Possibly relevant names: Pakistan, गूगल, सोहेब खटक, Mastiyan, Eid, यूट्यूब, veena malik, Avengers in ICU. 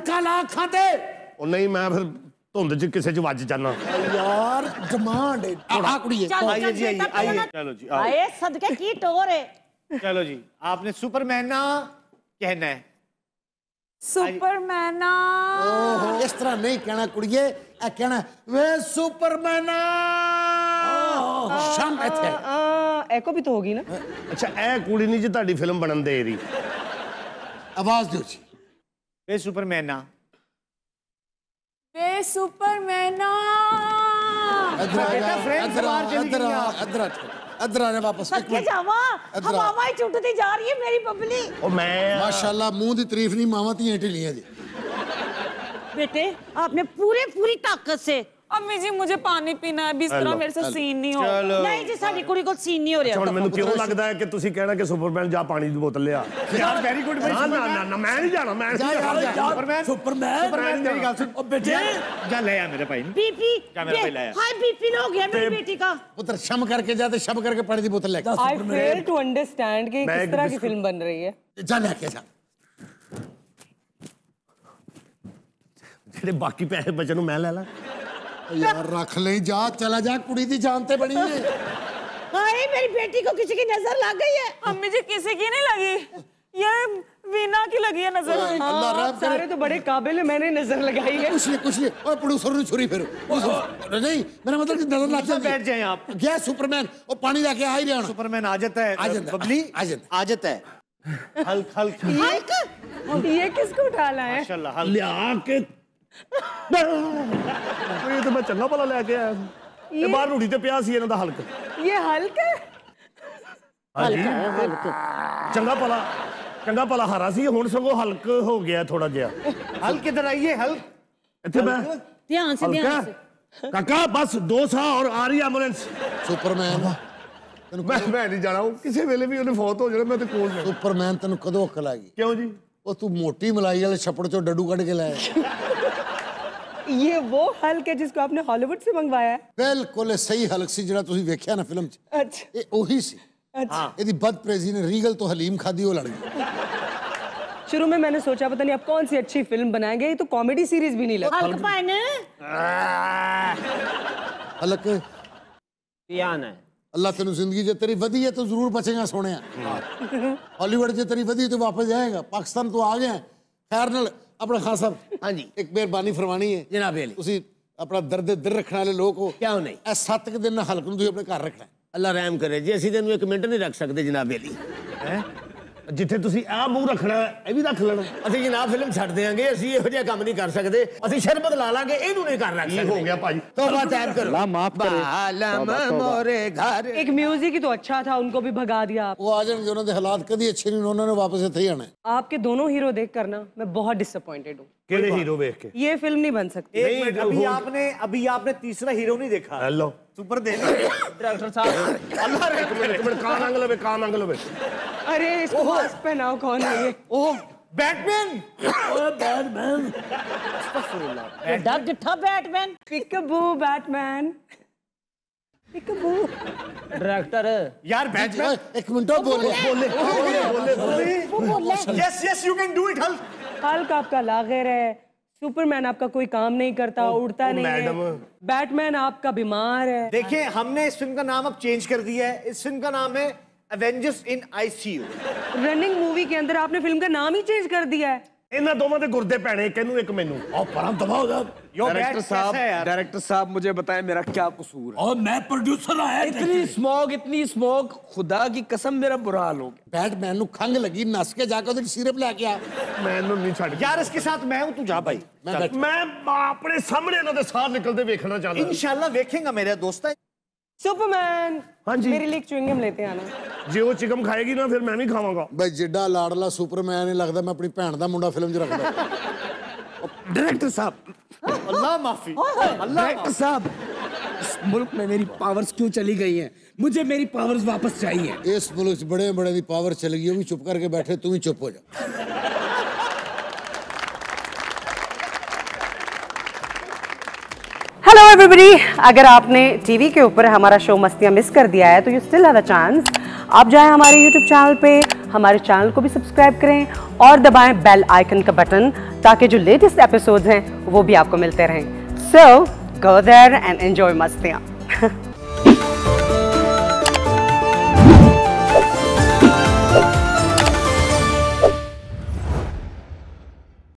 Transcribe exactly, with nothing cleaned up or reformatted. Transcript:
कणका ला खाते नहीं मैं फिर धुंध च किसी च वज जाना यार डिमांड थोड़ा कुड़ी आइए जी आइए चलो जी आए सदके की टोर है चलो जी आपने सुपरमैन कहना है सुपरमैन ओहो इस तरह नहीं कहना कुड़िए ए कहना वे सुपरमैन शाम ऐसे एको भी तो होगी ना अच्छा ए कुड़ी नहीं जो ताड़ी फिल्म बनन दे रही आवाज दो जी वे सुपरमैन वे सुपरमैन बेटा फ्रेंड सवार चली गई अदरा अदरा ने वापस सके जावा हवावां ही छुटती जा रही है मेरी बबली ओ मैं माशाल्लाह मुंह दी तारीफ नहीं मावा ती ढिलियां जी बेटे आपने पूरे पूरी ताकत से अम्मी जी मुझे पानी पीना है बिस्तरा मेरे से सीन नहीं हो नहीं जी साडी कुड़ी को सीन नहीं हो रहा अच्छा मेनू क्यों लगदा है कि तुसी कहना कि सुपरमैन जा पानी दी बोतल ले आ यार वेरी गुड ना ना ना मैं नहीं जाना मैं नहीं जाना सुपरमैन सुपरमैन मेरी गल सुन ओ बेटे जा ले आ मेरे भाई बीपी जा मेरे भाई ले आ हाय बीपी लो गया मेरी बेटी का पुत्र शम करके जा ते शम करके पानी दी बोतल ले आई फेल टू अंडरस्टैंड कि किस तरह की फिल्म बन रही है जा लेके जा तेरे बाकी पैसे बचन मैं ले ला यार रख ले जा चला जा कुड़ी दी जानते बनी है हाय मेरी बेटी को किसी की नजर लग गई है अम्मी जी किसी की नहीं लगी ये वीना की लगी है नजर अल्लाह रहम सारे तो बड़े काबिल है मैंने नजर लगाई है कुछ नहीं कुछ नहीं और प्रोड्यूसर ने छुरी फेरो नहीं मेरा मतलब कि नजर लग जाए बैठ जाए आप क्या सुपरमैन और पानी लेके आ ही रहा है सुपरमैन आ जाता है बबली आ जाता है हल्क हल्क हल्क ये किसको डाला है माशाल्लाह लिया के ये तो मैं चंगा भला लेके आया ये बाहर रूढ़ी ते पिया सी इनदा हल्क ये हल्क है हल्क चंगा भला चंगा भला हरा सी हुण सगो हल्क हो गया थोड़ा जिया हल्क इधर आइए हल्क इथे मैं ध्यान से ध्यान से काका बस दो सा और आ रही एम्बुलेंस सुपरमैन मैं मैं नहीं जाना किसी वेले भी उन्हें फौत हो जाना मैं तो कोल में सुपरमैन तन्नू कदों अक्ल आ गई क्यों जी ओ तू मोटी मलाई वाले छपड़ चो डडू कट के लाया ये वो हल्क है जिसको आपने हॉलीवुड से मंगवाया है बिल्कुल सही हल्क सी जिहड़ा तुसी देखया ना फिल्म च अच्छा ये ओही सी अच्छा एदी बदप्रेजी ने रीगल तो हलीम खादी हो लड़ गई शुरू में मैंने सोचा पता नहीं आप कौन सी अच्छी फिल्म बनाएंगे ये तो कॉमेडी सीरीज भी नहीं लग हल्क पान हल्क पियान है अल्लाह तेनू जिंदगी जे तेरी वधी है तो जरूर बचेगा सोने हॉलीवुड जे तेरी वधी तो वापस जाएगा पाकिस्तान तो आ गया खैर नाल अपना खान साहब हाँ जी एक मेहरबानी फरमानी है जनाब अली अपना दर्द दिल रखने वाले लोग हो क्या नहीं ए सत्त दिन ना हल्क नूं अपने घर रखना अल्लाह रहम करे जी असीं तेनूं एक मिनट नहीं रख सकते जनाब अली हैं जिथे तुसीं आ मूंह रखना यह भी रख लेना असीं जनाब फिल्म छड्ड देंगे असीं इहो जिहा कम नहीं कर सकते असीं शरबत ला लांगे इहनूं नहीं कर रख सकते हो गया भाई तौबा तैब करो ला माफ करो आलम मोरे घर एक म्यूजिक ही तो अच्छा था उनको भी भगा दिया वो आ जाएंगे उन्होंने हालात कभी अच्छे नहीं उन्होंने वापस इत्थे ही आना आपके दोनों हीरो देख करना मैं बहुत डिसअपॉइंटेड हूं केड़े हीरो देख के ये फिल्म नहीं बन सकती अभी आपने अभी आपने तीसरा हीरो नहीं देखा हेलो सुपर देख डायरेक्टर साहब अल्लाह रहम करे कान अंगलो बे कान अंगलो बे अरे इसको मास्क पहनाओ कौन है ये ओह बैटमैन ओह बैटमैन अस्तगफुरुल्लाह डग था Batman peekaboo Batman peekaboo director यार बैटमैन एक मिनट बोले बोले बोले बोले yes yes you can do it Hulk Hulk आपका लाग़िर है सुपरमैन आपका कोई काम नहीं करता ओ, उड़ता ओ, नहीं है बैटमैन आपका बीमार है देखिए हमने इस फिल्म का नाम अब चेंज कर दिया है इस फिल्म का नाम है Avengers in ICU running movie के अंदर आपने फिल्म का नाम ही चेंज कर दिया है इन्होंने दोनों के गुर्दे पैने कहूँ एक मैनू पर दबाओ डायरेक्टर साहब डायरेक्टर साहब मुझे बताएं मेरा क्या कसूर है और मैं प्रोड्यूसर आया इतनी स्मोक इतनी स्मोक खुदा की कसम मेरा बुरा हाल हो गया बैटमैन को खंग लगी नस के जाकर उधर सिरप लेके आ मैंने नहीं छोड़ यार इसके साथ मैं हूं तू जा भाई मैं अपने सामने इनके साथ निकलते देखना चाहता हूं इंशाल्लाह देखेंगे मेरे दोस्त सुपरमैन हाँ जी मेरे लिए च्युइंगम लेते आना जे वो चिकम खाएगी ना फिर मैं भी खावांगा भाई जिड्डा लाडला सुपरमैन ही लगता मैं अपनी भैन का मुंडा फिल्म च रखदा डायरेक्टर साहब अल्लाह माफी डायरेक्टर साहब इस मुल्क में मेरी पावर्स क्यों चली गई हैं मुझे मेरी पावर्स वापस चाहिए इस मुल्क बड़े बड़े की पावर चली गई वो चुप करके बैठे तू ही चुप हो जा हेलो एवरीबॉडी अगर आपने टीवी के ऊपर हमारा शो मस्तियाँ मिस कर दिया है तो you still have a chance आप जाएं हमारे यूट्यूब चैनल पे हमारे चैनल को भी सब्सक्राइब करें और दबाएं बेल आइकन का बटन ताकि जो लेटेस्ट एपिसोड्स हैं वो भी आपको मिलते रहें। So go there and enjoy मस्तियाँ।